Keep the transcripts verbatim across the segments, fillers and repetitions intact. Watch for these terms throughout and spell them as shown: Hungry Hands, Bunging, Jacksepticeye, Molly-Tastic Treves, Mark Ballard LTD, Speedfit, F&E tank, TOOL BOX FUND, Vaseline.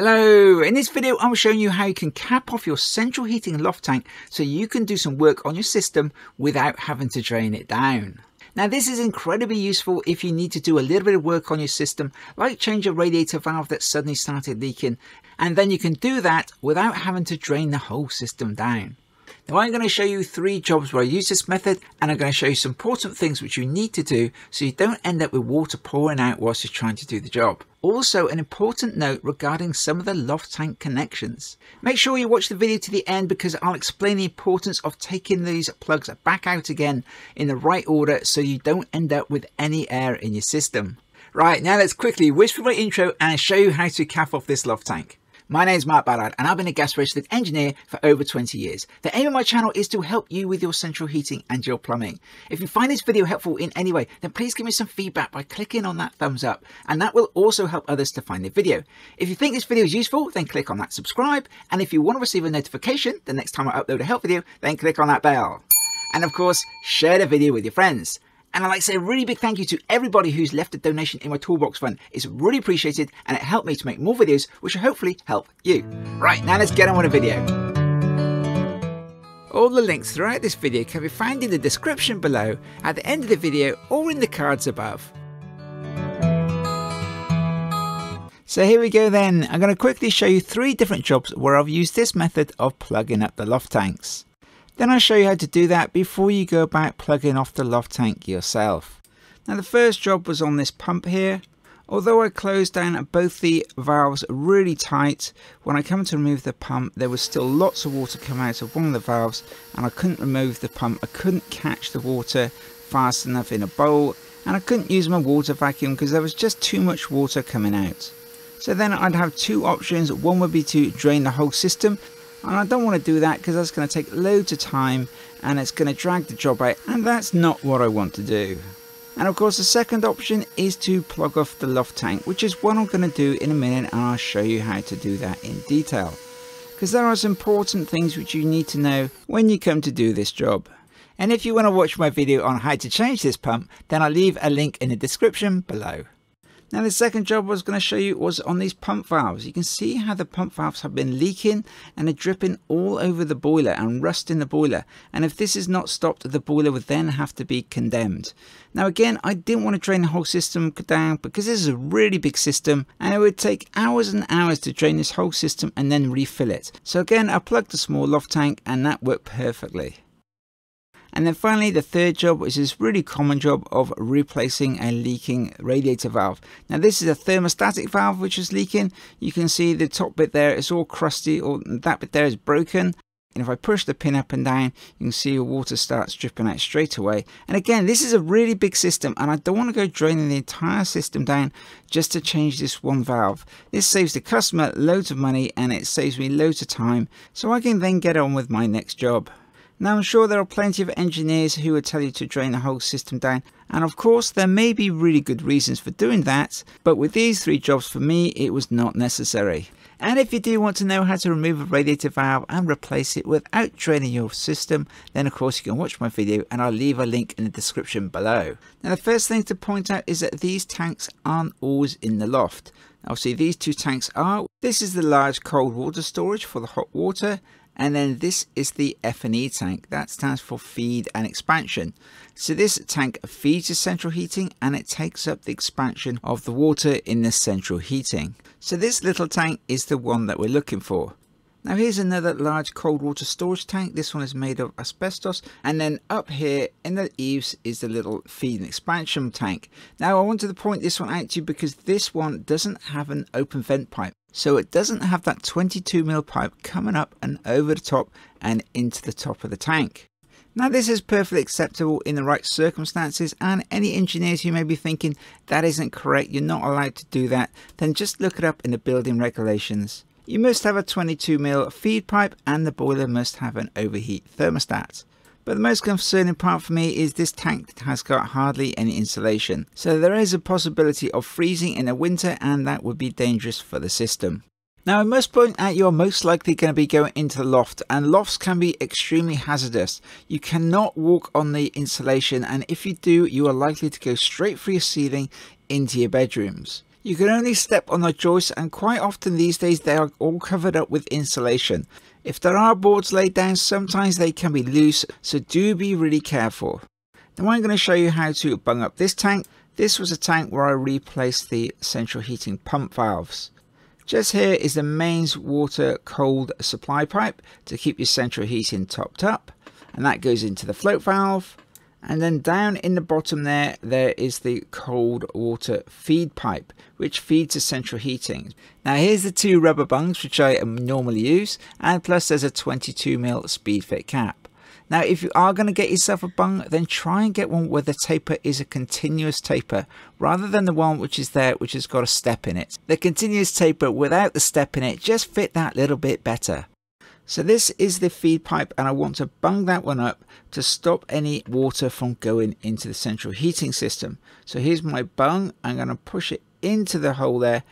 Hello, in this video I'm showing you how you can cap off your central heating loft tank so you can do some work on your system without having to drain it down. Now this is incredibly useful if you need to do a little bit of work on your system, like change a radiator valve that suddenly started leaking, and then you can do that without having to drain the whole system down. Now I'm going to show you three jobs where I use this method, and I'm going to show you some important things which you need to do so you don't end up with water pouring out whilst you're trying to do the job. Also, an important note regarding some of the loft tank connections. Make sure you watch the video to the end because I'll explain the importance of taking these plugs back out again in the right order so you don't end up with any air in your system. Right, now let's quickly whiz through my intro and show you how to cap off this loft tank. My name's Mark Ballard and I've been a gas registered engineer for over twenty years. The aim of my channel is to help you with your central heating and your plumbing. If you find this video helpful in any way, then please give me some feedback by clicking on that thumbs up, and that will also help others to find the video. If you think this video is useful, then click on that subscribe, and if you want to receive a notification the next time I upload a help video, then click on that bell. And of course, share the video with your friends. And I'd like to say a really big thank you to everybody who's left a donation in my Toolbox Fund. It's really appreciated and it helped me to make more videos which will hopefully help you. Right, now let's get on with the video. All the links throughout this video can be found in the description below, at the end of the video, or in the cards above. So here we go then. I'm going to quickly show you three different jobs where I've used this method of plugging up the loft tanks. Then I'll show you how to do that before you go about plugging off the loft tank yourself. Now the first job was on this pump here. Although I closed down both the valves really tight, when I came to remove the pump there was still lots of water coming out of one of the valves and I couldn't remove the pump. I couldn't catch the water fast enough in a bowl, and I couldn't use my water vacuum because there was just too much water coming out. So then I'd have two options. One would be to drain the whole system, and I don't want to do that because that's going to take loads of time and it's going to drag the job out, and that's not what I want to do. And of course the second option is to plug off the loft tank, which is what I'm going to do in a minute, and I'll show you how to do that in detail, because there are some important things which you need to know when you come to do this job. And if you want to watch my video on how to change this pump, then I'll leave a link in the description below. Now the second job I was going to show you was on these pump valves. You can see how the pump valves have been leaking and are dripping all over the boiler and rusting the boiler, and if this is not stopped the boiler would then have to be condemned. Now again, I didn't want to drain the whole system down because this is a really big system and it would take hours and hours to drain this whole system and then refill it. So again, I plugged a small loft tank and that worked perfectly. And then finally the third job is this really common job of replacing a leaking radiator valve. Now this is a thermostatic valve which is leaking. You can see the top bit there is all crusty, or that bit there is broken. And if I push the pin up and down, you can see your water starts dripping out straight away. And again, this is a really big system and I don't want to go draining the entire system down just to change this one valve. This saves the customer loads of money and it saves me loads of time, so I can then get on with my next job. Now I'm sure there are plenty of engineers who would tell you to drain the whole system down, and of course there may be really good reasons for doing that, but with these three jobs for me it was not necessary. And if you do want to know how to remove a radiator valve and replace it without draining your system, then of course you can watch my video and I'll leave a link in the description below. Now the first thing to point out is that these tanks aren't always in the loft. Obviously these two tanks are. This is the large cold water storage for the hot water, and then this is the F and E tank. That stands for feed and expansion. So this tank feeds the central heating and it takes up the expansion of the water in the central heating. So this little tank is the one that we're looking for. Now here's another large cold water storage tank. This one is made of asbestos, and then up here in the eaves is the little feed and expansion tank. Now I wanted to point this one out to you because this one doesn't have an open vent pipe. So it doesn't have that twenty-two mil pipe coming up and over the top and into the top of the tank. Now this is perfectly acceptable in the right circumstances, and any engineers who may be thinking that isn't correct, you're not allowed to do that, then just look it up in the building regulations. You must have a twenty-two mil feed pipe and the boiler must have an overheat thermostat. But the most concerning part for me is this tank has got hardly any insulation. So there is a possibility of freezing in the winter, and that would be dangerous for the system. Now I must point out you are most likely going to be going into the loft, and lofts can be extremely hazardous. You cannot walk on the insulation, and if you do you are likely to go straight through your ceiling into your bedrooms. You can only step on the joists, and quite often these days they are all covered up with insulation. If there are boards laid down, sometimes they can be loose, so do be really careful. Now I'm going to show you how to bung up this tank. This was a tank where I replaced the central heating pump valves. Just here is the mains water cold supply pipe to keep your central heating topped up, and that goes into the float valve. And then down in the bottom there, there is the cold water feed pipe, which feeds the central heating. Now here's the two rubber bungs, which I normally use, and plus there's a twenty-two millimeter Speedfit cap. Now if you are going to get yourself a bung, then try and get one where the taper is a continuous taper, rather than the one which is there, which has got a step in it. The continuous taper without the step in it just fit that little bit better. So this is the feed pipe, and I want to bung that one up to stop any water from going into the central heating system. So here's my bung. I'm going to push it into the hole there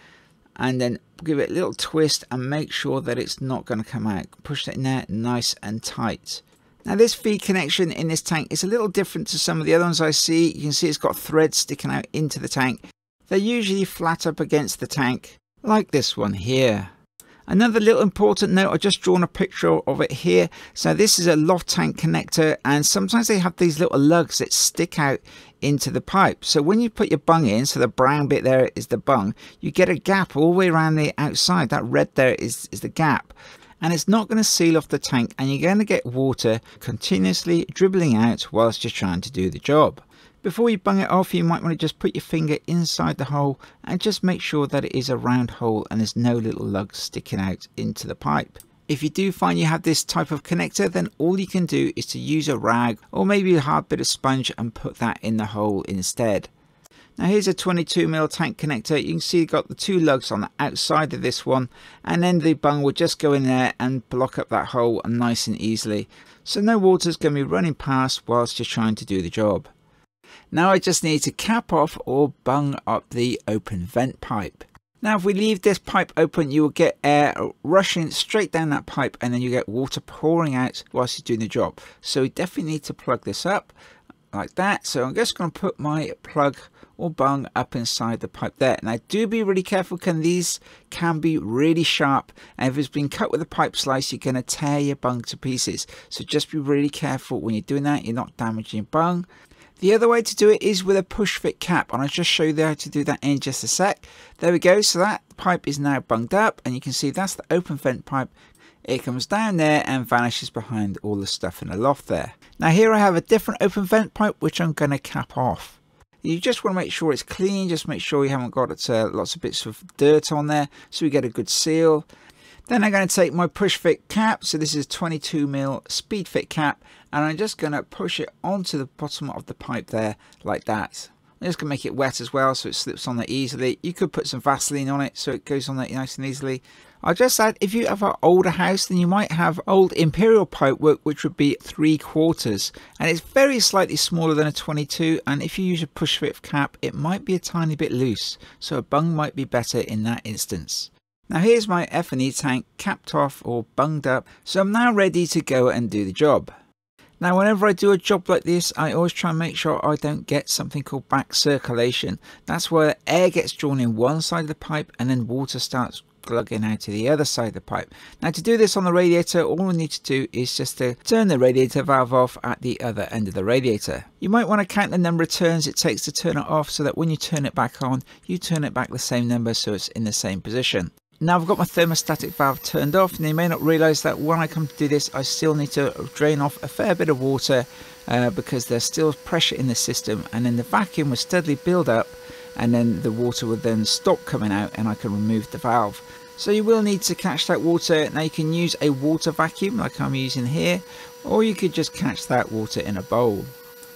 and then give it a little twist and make sure that it's not going to come out. Push it in there nice and tight. Now this feed connection in this tank is a little different to some of the other ones I see. You can see it's got threads sticking out into the tank. They're usually flat up against the tank, like this one here. Another little important note, I've just drawn a picture of it here. So this is a loft tank connector, and sometimes they have these little lugs that stick out into the pipe. So when you put your bung in, so the brown bit there is the bung, you get a gap all the way around the outside. That red there is, is the gap. And it's not going to seal off the tank, and you're going to get water continuously dribbling out whilst you're trying to do the job. Before you bung it off, you might want to just put your finger inside the hole and just make sure that it is a round hole and there's no little lugs sticking out into the pipe. If you do find you have this type of connector, then all you can do is to use a rag or maybe a hard bit of sponge and put that in the hole instead. Now here's a twenty-two millimeter tank connector. You can see you've got the two lugs on the outside of this one, and then the bung will just go in there and block up that hole nice and easily. So no water's going to be running past whilst you're trying to do the job. Now I just need to cap off or bung up the open vent pipe. Now if we leave this pipe open, you will get air rushing straight down that pipe, and then you get water pouring out whilst you're doing the job. So we definitely need to plug this up like that. So I'm just going to put my plug or bung up inside the pipe there. Now do be really careful, because these can be really sharp, and if it's been cut with a pipe slice, you're going to tear your bung to pieces. So just be really careful when you're doing that, you're not damaging your bung. The other way to do it is with a push fit cap, and I'll just show you how to do that in just a sec. There we go, so that pipe is now bunged up, and you can see that's the open vent pipe. It comes down there and vanishes behind all the stuff in the loft there. Now here I have a different open vent pipe, which I'm going to cap off. You just want to make sure it's clean, just make sure you haven't got uh, lots of bits of dirt on there, so we get a good seal. Then I'm going to take my push fit cap, so this is twenty-two millimeter Speedfit cap, and I'm just going to push it onto the bottom of the pipe there like that. I'm just going to make it wet as well, so it slips on there easily. You could put some Vaseline on it so it goes on there nice and easily. I'll just add, if you have an older house, then you might have old imperial pipe work, which would be three quarters, and it's very slightly smaller than a twenty-two, and if you use a push fit cap, it might be a tiny bit loose, so a bung might be better in that instance. Now here's my F and E tank capped off or bunged up, so I'm now ready to go and do the job. Now whenever I do a job like this, I always try and make sure I don't get something called back circulation. That's where air gets drawn in one side of the pipe and then water starts plugging out to the other side of the pipe. Now to do this on the radiator, all I need to do is just to turn the radiator valve off at the other end of the radiator. You might want to count the number of turns it takes to turn it off, so that when you turn it back on, you turn it back the same number so it's in the same position. Now I've got my thermostatic valve turned off, and you may not realise that when I come to do this, I still need to drain off a fair bit of water uh, because there's still pressure in the system, and then the vacuum will steadily build up, and then the water will then stop coming out and I can remove the valve. So you will need to catch that water. Now you can use a water vacuum like I'm using here, or you could just catch that water in a bowl.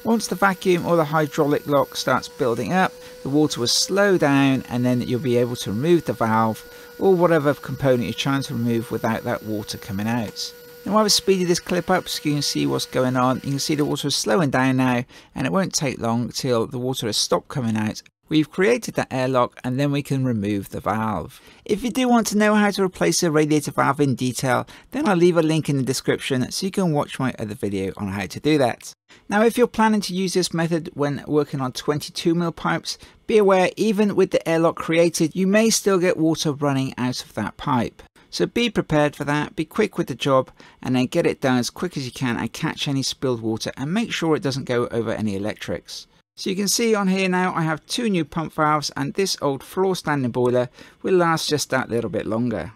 Once the vacuum or the hydraulic lock starts building up, the water will slow down, and then you'll be able to remove the valve or whatever component you're trying to remove without that water coming out. Now I've speeded this clip up so you can see what's going on. You can see the water is slowing down now, and it won't take long till the water has stopped coming out We've created that airlock and then we can remove the valve. If you do want to know how to replace a radiator valve in detail, then I'll leave a link in the description so you can watch my other video on how to do that. Now, if you're planning to use this method when working on twenty-two mil pipes, be aware even with the airlock created, you may still get water running out of that pipe. So be prepared for that, be quick with the job, and then get it done as quick as you can and catch any spilled water and make sure it doesn't go over any electrics. So you can see on here now I have two new pump valves, and this old floor standing boiler will last just that little bit longer.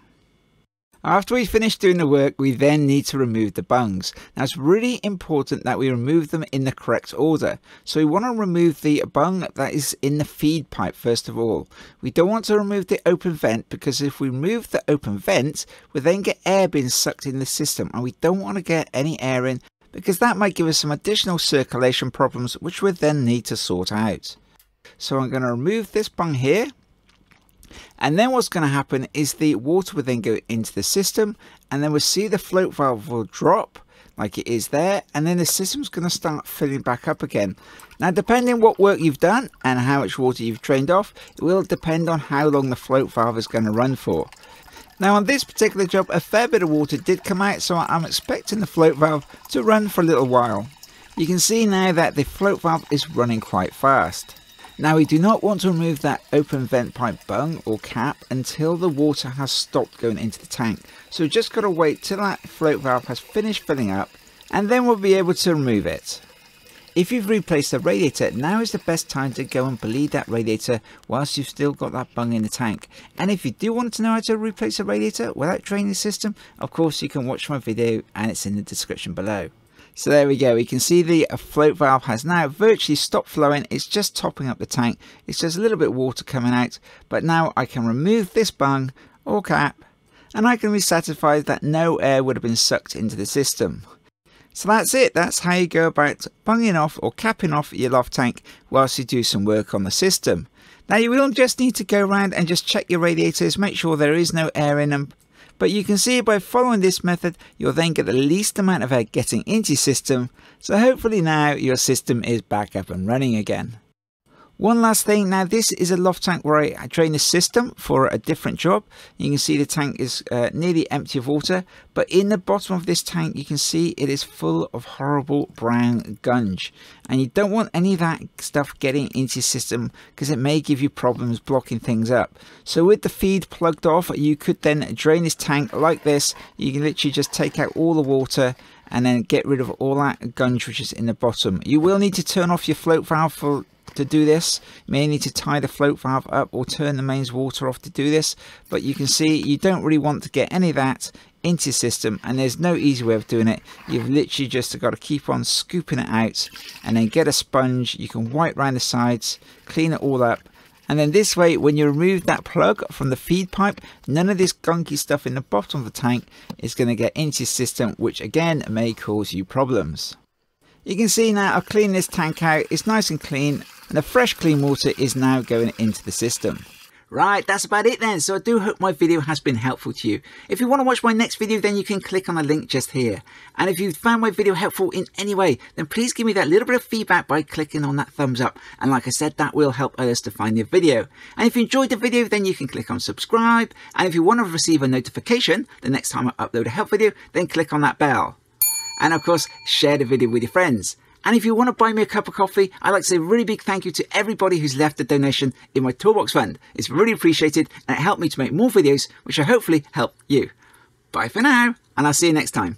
After we finish doing the work, we then need to remove the bungs. Now, it's really important that we remove them in the correct order. So we want to remove the bung that is in the feed pipe first of all. We don't want to remove the open vent, because if we remove the open vent, we then get air being sucked in the system, and we don't want to get any air in, because that might give us some additional circulation problems which we then need to sort out. So I'm going to remove this bung here. And then what's going to happen is the water will then go into the system, and then we'll see the float valve will drop like it is there, and then the system's going to start filling back up again. Now, depending what work you've done and how much water you've drained off, it will depend on how long the float valve is going to run for. Now, on this particular job, a fair bit of water did come out, so I'm expecting the float valve to run for a little while. You can see now that the float valve is running quite fast. Now, we do not want to remove that open vent pipe bung or cap until the water has stopped going into the tank. So we've just got to wait till that float valve has finished filling up, and then we'll be able to remove it. If you've replaced the radiator, now is the best time to go and bleed that radiator whilst you've still got that bung in the tank. And if you do want to know how to replace a radiator without draining the system, of course you can watch my video, and it's in the description below. So there we go, we can see the float valve has now virtually stopped flowing. It's just topping up the tank. It's just a little bit of water coming out, but now I can remove this bung or cap, and I can be satisfied that no air would have been sucked into the system. So that's it, that's how you go about bunging off or capping off your loft tank whilst you do some work on the system. Now, you will just need to go around and just check your radiators, make sure there is no air in them. But you can see by following this method, you'll then get the least amount of air getting into your system. So hopefully now your system is back up and running again. One last thing, now this is a loft tank where I drain the system for a different job. You can see the tank is uh, nearly empty of water, but in the bottom of this tank you can see it is full of horrible brown gunge, and you don't want any of that stuff getting into your system because it may give you problems blocking things up. So with the feed plugged off, you could then drain this tank like this. You can literally just take out all the water and then get rid of all that gunge which is in the bottom. You will need to turn off your float valve for to do this. You may need to tie the float valve up or turn the mains water off to do this, but you can see you don't really want to get any of that into your system, and there's no easy way of doing it. You've literally just got to keep on scooping it out, and then get a sponge. You can wipe round the sides, clean it all up, and then this way when you remove that plug from the feed pipe, none of this gunky stuff in the bottom of the tank is going to get into your system, which again may cause you problems. You can see now I've cleaned this tank out, it's nice and clean, and the fresh clean water is now going into the system. Right, that's about it then. So I do hope my video has been helpful to you. If you want to watch my next video, then you can click on the link just here. And if you found my video helpful in any way, then please give me that little bit of feedback by clicking on that thumbs up. And like I said, that will help others to find the video. And if you enjoyed the video, then you can click on subscribe. And if you want to receive a notification the next time I upload a help video, then click on that bell. And of course, share the video with your friends. And if you want to buy me a cup of coffee, I'd like to say a really big thank you to everybody who's left a donation in my Toolbox Fund. It's really appreciated, and it helped me to make more videos, which will hopefully help you. Bye for now, and I'll see you next time.